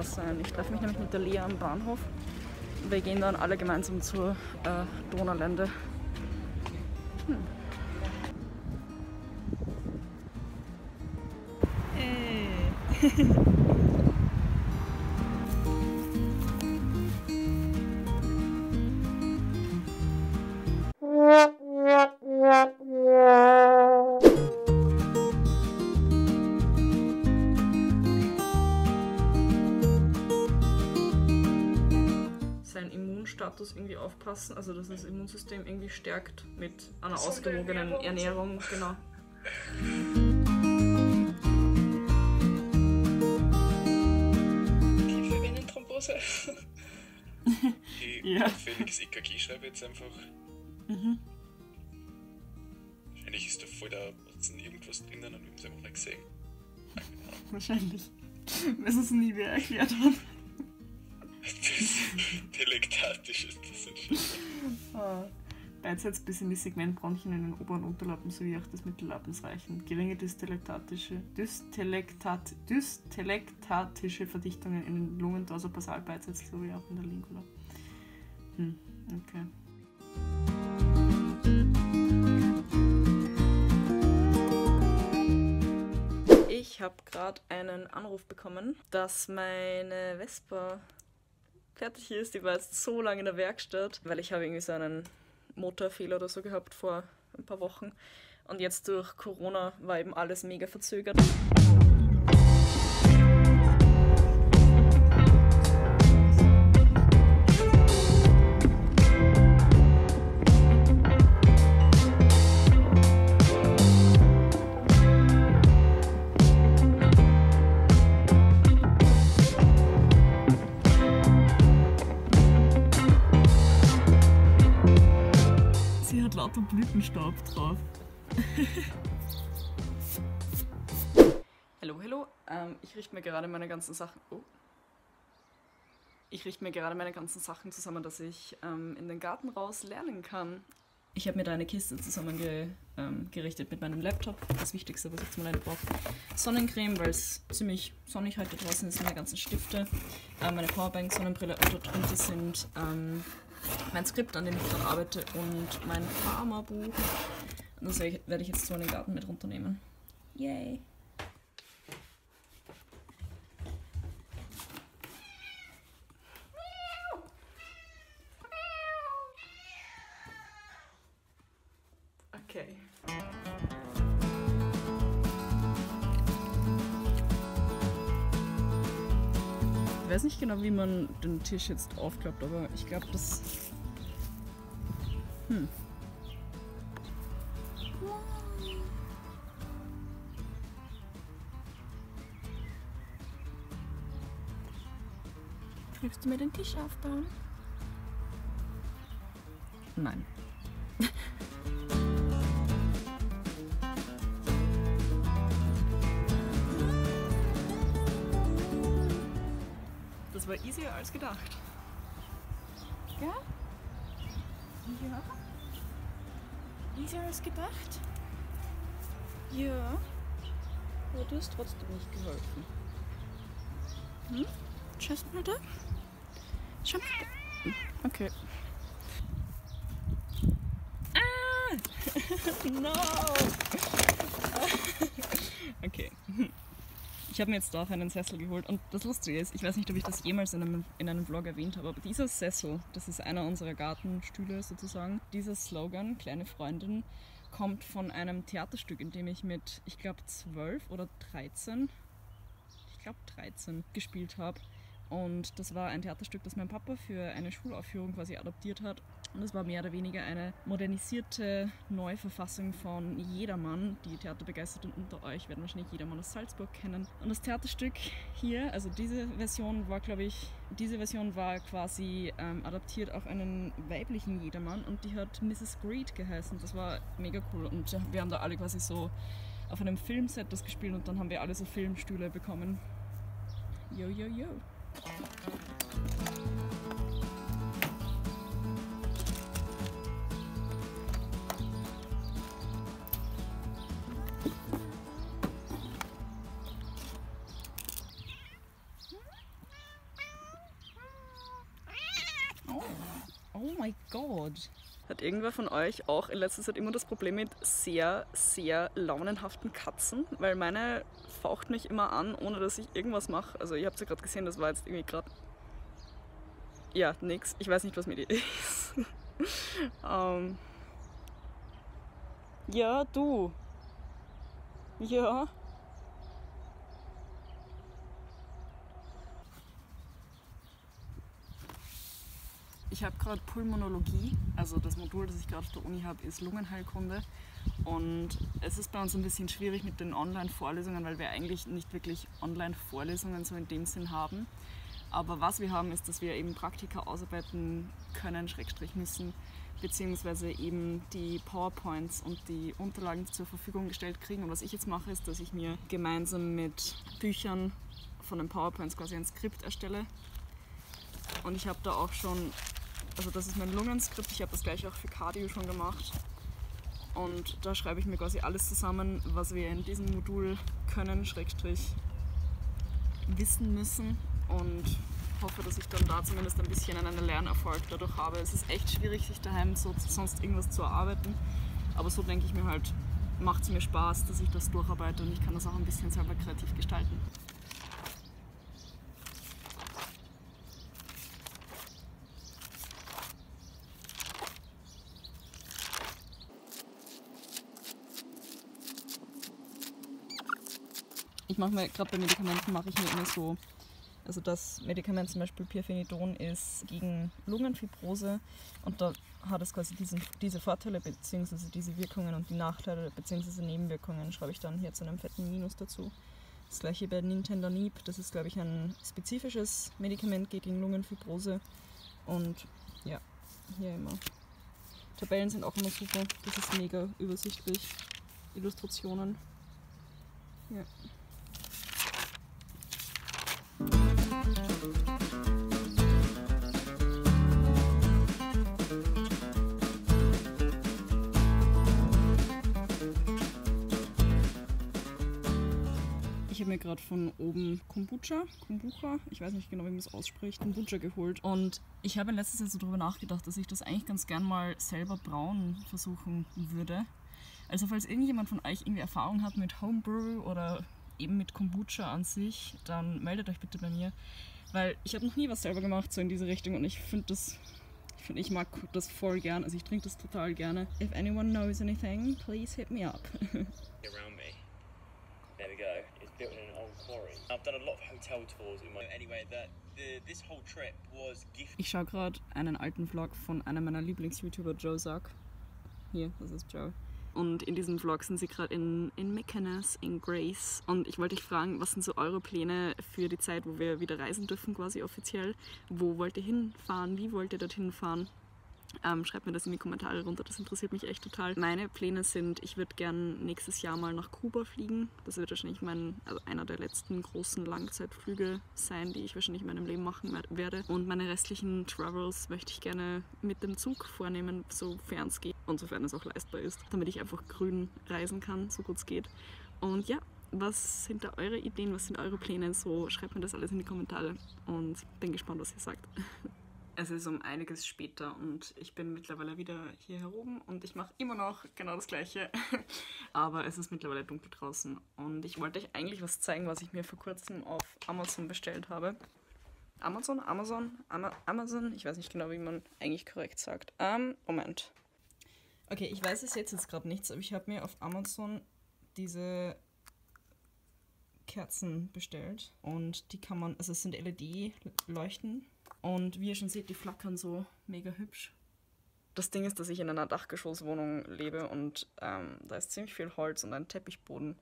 Mykonos sein. Ich treffe mich nämlich mit der Lea am Bahnhof. Wir gehen dann alle gemeinsam zur Donaulände. Sein Immunstatus irgendwie aufpassen, also dass das Immunsystem irgendwie stärkt mit einer ausgewogenen Ernährung, genau. Die ja. Felix-IKG schreibe jetzt einfach. Mhm. Wahrscheinlich ist da voll da irgendwas drinnen und wir haben es einfach nicht gesehen. Genau. Wahrscheinlich. Weil es nie mehr erklärt hat. Das Telektatische ist das entscheidend. Beidseits bis in die Segmentbronchien in den Ober- und Unterlappen sowie auch des Mittellappens reichen. Geringe dystelektatische Verdichtungen in den Lungen, Dorsopasal, beidseits sowie auch in der Lingula. Okay. Ich habe gerade einen Anruf bekommen, dass meine Vespa fertig ist. Die war jetzt so lange in der Werkstatt, weil ich habe irgendwie so einen Motorfehler oder so gehabt vor ein paar Wochen und jetzt durch Corona war eben alles mega verzögert. Lauter Blütenstaub drauf. Hallo, hallo. Ich richte mir gerade meine ganzen Sachen. Oh. Ich richte mir gerade meine ganzen Sachen zusammen, dass ich in den Garten raus lernen kann. Ich habe mir da eine Kiste zusammengerichtet mit meinem Laptop. Das Wichtigste, was ich zum Lernen brauche. Sonnencreme, weil es ziemlich sonnig heute draußen ist, meine ganzen Stifte. Meine Powerbank, Sonnenbrille und dort drunter sind mein Skript, an dem ich gerade arbeite, und mein Pharma-Buch. Das werde ich jetzt so in den Garten mit runternehmen. Yay! Okay. Ich weiß nicht genau, wie man den Tisch jetzt aufklappt, aber ich glaube, das... Hilfst du mir den Tisch aufbauen? Nein. Das war easier als gedacht. Ja? Ja? Easier als gedacht? Ja. Aber du hast trotzdem nicht geholfen. Hm? Schau mal da. Schau mal da. Okay. Ah! No! Okay. Ich habe mir jetzt darauf einen Sessel geholt und das Lustige ist, ich weiß nicht, ob ich das jemals in einem Vlog erwähnt habe, aber dieser Sessel, das ist einer unserer Gartenstühle sozusagen. Dieser Slogan, kleine Freundin, kommt von einem Theaterstück, in dem ich mit, ich glaube 13 gespielt habe. Und das war ein Theaterstück, das mein Papa für eine Schulaufführung quasi adaptiert hat. Und das war mehr oder weniger eine modernisierte Neuverfassung von Jedermann. Die Theaterbegeisterten unter euch werden wahrscheinlich Jedermann aus Salzburg kennen. Und das Theaterstück hier, also diese Version war quasi adaptiert auf einen weiblichen Jedermann und die hat Mrs. Creed geheißen. Das war mega cool und wir haben da alle quasi so auf einem Filmset das gespielt und dann haben wir alle so Filmstühle bekommen. Yo, yo, yo. Oh mein Gott. Hat irgendwer von euch auch in letzter Zeit immer das Problem mit sehr, sehr launenhaften Katzen? Weil meine faucht mich immer an, ohne dass ich irgendwas mache. Also ihr habt es ja gerade gesehen, das war jetzt irgendwie gerade... Ja, nix. Ich weiß nicht, was mit ihr ist. Ja, du. Ja. Ich habe gerade Pulmonologie, also das Modul, das ich gerade auf der Uni habe, ist Lungenheilkunde, und es ist bei uns ein bisschen schwierig mit den Online-Vorlesungen, weil wir eigentlich nicht wirklich Online-Vorlesungen so in dem Sinn haben. Aber was wir haben, ist, dass wir eben Praktika ausarbeiten können, Schrägstrich müssen, beziehungsweise eben die PowerPoints und die Unterlagen zur Verfügung gestellt kriegen. Und was ich jetzt mache, ist, dass ich mir gemeinsam mit Büchern von den PowerPoints quasi ein Skript erstelle. Und ich habe da auch schon, also das ist mein Lungenskript, ich habe das gleiche auch für Cardio schon gemacht. Und da schreibe ich mir quasi alles zusammen, was wir in diesem Modul können, Schrägstrich wissen müssen, und hoffe, dass ich dann da zumindest ein bisschen einen Lernerfolg dadurch habe. Es ist echt schwierig, sich daheim so sonst irgendwas zu erarbeiten, aber so denke ich mir halt, macht es mir Spaß, dass ich das durcharbeite, und ich kann das auch ein bisschen selber kreativ gestalten. Ich mache mir gerade bei Medikamenten immer so, also das Medikament zum Beispiel Pirfenidon ist gegen Lungenfibrose, und da hat es quasi diese Vorteile bzw. diese Wirkungen, und die Nachteile bzw. Nebenwirkungen schreibe ich dann hier zu einem fetten Minus dazu. Das gleiche bei Nintedanib, das ist glaube ich ein spezifisches Medikament gegen Lungenfibrose, und ja, hier immer. Tabellen sind auch immer super, das ist mega übersichtlich. Illustrationen. Ja. Ich habe mir gerade von oben Kombucha, ich weiß nicht genau, wie man das ausspricht, Kombucha geholt, und ich habe in letzter Zeit so darüber nachgedacht, dass ich das eigentlich ganz gern mal selber brauen versuchen würde. Also falls irgendjemand von euch irgendwie Erfahrung hat mit Homebrew oder eben mit Kombucha an sich, dann meldet euch bitte bei mir, weil ich habe noch nie was selber gemacht so in diese Richtung, und ich mag das voll gern, also ich trinke das total gerne. If anyone knows anything, please hit me up. There we go. It's built in an old quarry. I've done a lot of hotel tours in my... Anyway, this whole trip was gifted. Ich schaue gerade einen alten Vlog von einem meiner Lieblings-YouTuber, Joe Sack. Hier, das ist Joe. Und in diesem Vlog sind sie gerade in Mykonos, in Greece. Und ich wollte dich fragen, was sind so eure Pläne für die Zeit, wo wir wieder reisen dürfen, quasi offiziell? Wo wollt ihr hinfahren? Wie wollt ihr dorthin fahren? Schreibt mir das in die Kommentare runter, das interessiert mich echt total. Meine Pläne sind, ich würde gern nächstes Jahr mal nach Kuba fliegen. Das wird wahrscheinlich also einer der letzten großen Langzeitflüge sein, die ich wahrscheinlich in meinem Leben machen werde. Und meine restlichen Travels möchte ich gerne mit dem Zug vornehmen, sofern es geht und sofern es auch leistbar ist, damit ich einfach grün reisen kann, so gut es geht. Und ja, was sind da eure Ideen, was sind eure Pläne? So, schreibt mir das alles in die Kommentare, und bin gespannt, was ihr sagt. Es ist um einiges später, und ich bin mittlerweile wieder hier oben, und ich mache immer noch genau das Gleiche, aber es ist mittlerweile dunkel draußen, und ich wollte euch eigentlich was zeigen, was ich mir vor kurzem auf Amazon bestellt habe. Amazon, ich weiß nicht genau, wie man eigentlich korrekt sagt. Moment. Okay, ich weiß, es jetzt gerade nichts, aber ich habe mir auf Amazon diese Kerzen bestellt, und die kann man, also es sind LED-Leuchten. Und wie ihr schon seht, die flackern so mega hübsch. Das Ding ist, dass ich in einer Dachgeschosswohnung lebe, und da ist ziemlich viel Holz und ein Teppichboden.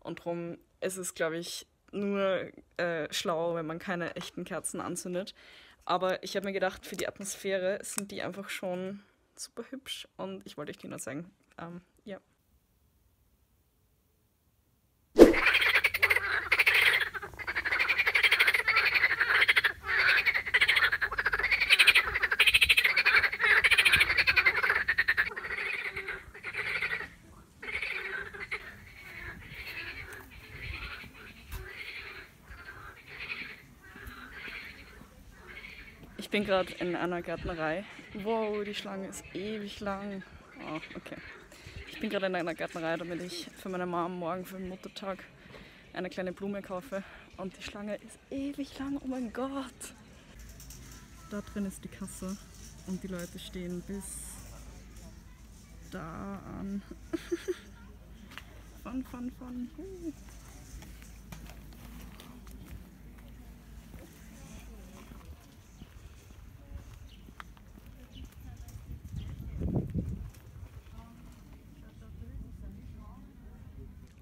Und drum ist es, glaube ich, nur schlau, wenn man keine echten Kerzen anzündet. Aber ich habe mir gedacht, für die Atmosphäre sind die einfach schon super hübsch, und ich wollte euch die nur zeigen. Ja. Ich Ich bin gerade in einer Gärtnerei. Wow, die Schlange ist ewig lang. Oh, okay. Ich bin gerade in einer Gärtnerei, damit ich für meine Mom morgen für den Muttertag eine kleine Blume kaufe. Und die Schlange ist ewig lang, oh mein Gott! Da drin ist die Kasse und die Leute stehen bis da an. Fun.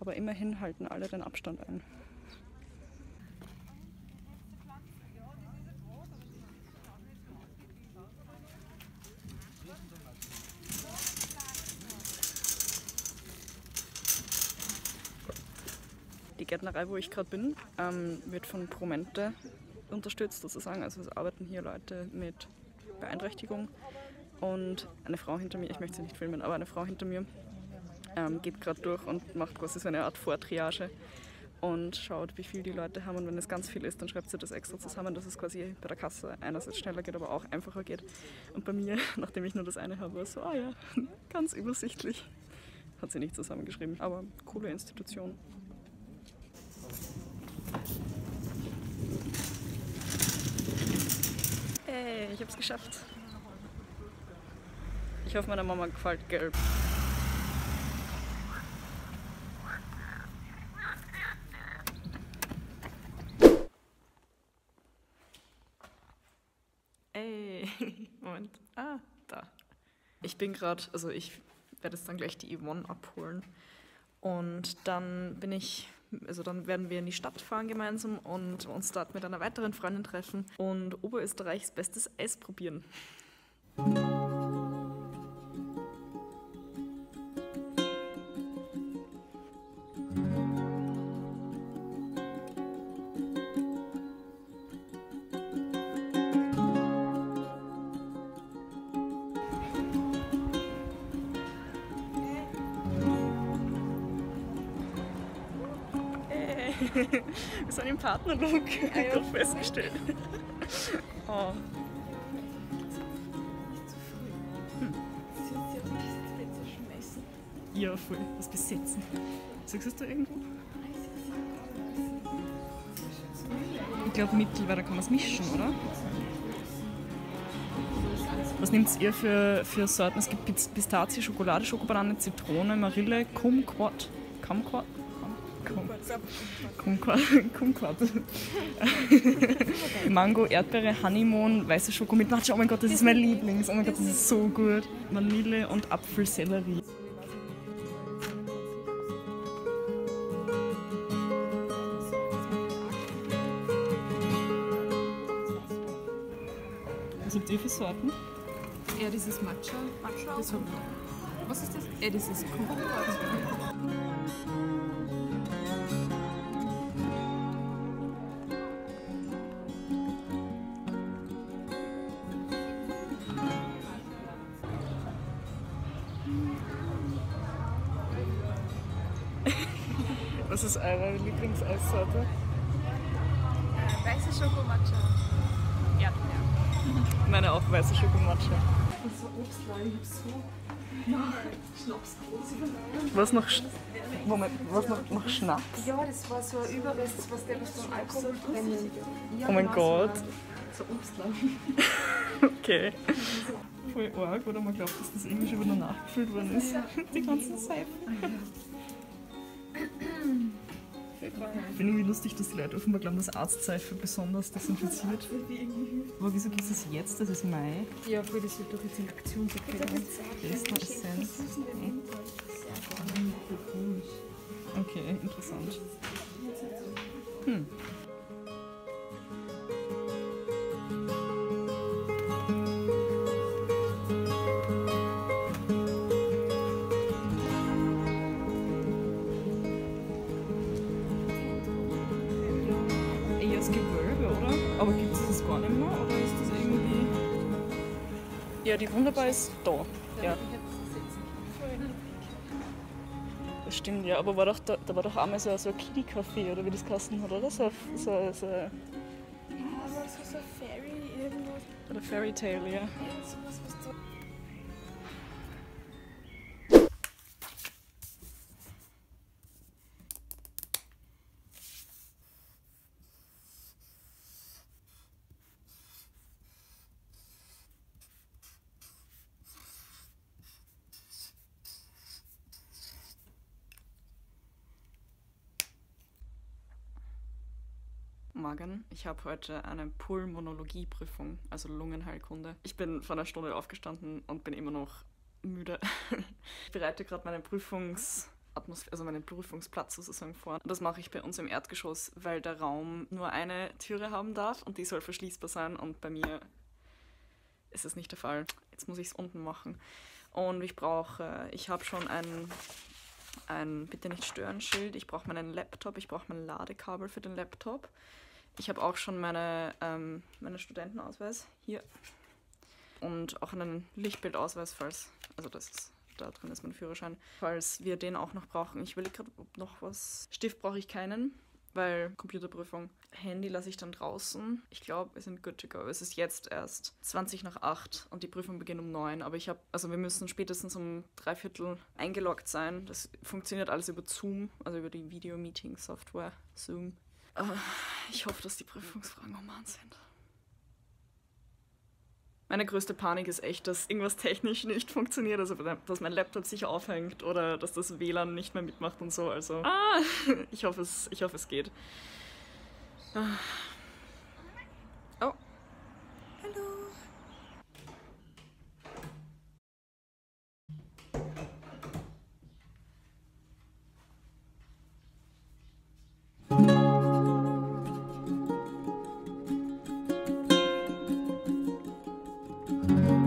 Aber immerhin halten alle den Abstand ein. Die Gärtnerei, wo ich gerade bin, wird von ProMente unterstützt, sozusagen. Also es arbeiten hier Leute mit Beeinträchtigung. Und eine Frau hinter mir, ich möchte sie nicht filmen, aber eine Frau hinter mir, geht gerade durch und macht quasi so eine Art Vortriage und schaut, wie viel die Leute haben, und wenn es ganz viel ist, dann schreibt sie das extra zusammen, dass es quasi bei der Kasse einerseits schneller geht, aber auch einfacher geht. Und bei mir, nachdem ich nur das eine habe, war es so, ah ja, ganz übersichtlich. Hat sie nicht zusammengeschrieben, aber coole Institution. Hey, ich hab's geschafft. Ich hoffe, meiner Mama gefällt gelb. Moment. Ah, da. Ich bin gerade, also ich werde jetzt dann gleich die Yvonne abholen und dann bin ich, also dann werden wir in die Stadt fahren gemeinsam und uns dort mit einer weiteren Freundin treffen und Oberösterreichs bestes Eis probieren. Wir sind im Partnerlook, ah, ja. Doch festgestellt. Oh. Nicht zu früh. Sie hat ja nichts wegzuschmeißen. Ja, voll. Was besetzen. Sagst du es da irgendwo? Ich glaube, mittlerweile kann man es mischen, oder? Was nehmt ihr für Sorten? Es gibt Pistazie, Schokolade, Schokobanane, Zitrone, Marille, Kumquat. Kumquat? Kumquat. Mango, Erdbeere, Honeymoon, weiße Schoko mit Matcha. Oh mein Gott, das ist mein Lieblings. Oh mein Gott, das ist so gut. Vanille und Apfelsellerie. Was habt ihr für Sorten? Ja, das ist Matcha. Das haben wir. Was ist das? Ja, das ist Kumquat. Was ist eure Lieblingseissorte? Weiße Schokomatcha. Erdbeer. Meine auch, weiße Schokomatcha. Das war Obstlein, ich hab's so Schnapsgroß übernommen. Was noch Schnaps? Ja, das war so ein Überrest, was der so Alkohol drin ist. Oh mein Gott. So Obstlein. Okay. Voll arg, oder? Man glaubt, dass das irgendwie schon wieder nachgefüllt worden ist. Die ganzen Seifen. Ich finde irgendwie lustig, dass die Leute offenbar glauben, dass Arztseife besonders desinfiziert. Aber wieso gibt es das jetzt? Das ist Mai. Ja, obwohl das wird doch jetzt in Aktion verkauft. Bester Essenz. Okay, interessant. Aber gibt es das gar nicht mehr, oder ist das irgendwie... Ja, die Wunderbar ist da. Ja. Das stimmt, ja, aber da war doch einmal so ein Kiddie-Café, oder wie das geheißen hat, oder? So ein Fairy irgendwas. a fairy tale, ja. Morgen. Ich habe heute eine Pulmonologie-Prüfung, also Lungenheilkunde. Ich bin vor einer Stunde aufgestanden und bin immer noch müde. Ich bereite gerade meine Prüfungsatmosphäre, also meinen Prüfungsplatz sozusagen vor. Und das mache ich bei uns im Erdgeschoss, weil der Raum nur eine Türe haben darf und die soll verschließbar sein und bei mir ist das nicht der Fall. Jetzt muss ich es unten machen. Und ich habe schon ein Bitte nicht stören Schild, ich brauche meinen Laptop, ich brauche mein Ladekabel für den Laptop. Ich habe auch schon meine Studentenausweis hier und auch einen Lichtbildausweis, falls, also das ist, da drin ist mein Führerschein, falls wir den auch noch brauchen. Ich überlege gerade, ob noch was. Stift brauche ich keinen, weil Computerprüfung. Handy lasse ich dann draußen. Ich glaube, wir sind good to go. Es ist jetzt erst 20 nach 8 und die Prüfung beginnt um 9. Aber also wir müssen spätestens um 3/4 eingeloggt sein. Das funktioniert alles über Zoom, also über die Video-Meeting-Software Zoom. Ich hoffe, dass die Prüfungsfragen human sind. Meine größte Panik ist echt, dass irgendwas technisch nicht funktioniert, also dass mein Laptop sich aufhängt oder dass das WLAN nicht mehr mitmacht und so. Also ich hoffe, es geht. Oh. Hallo.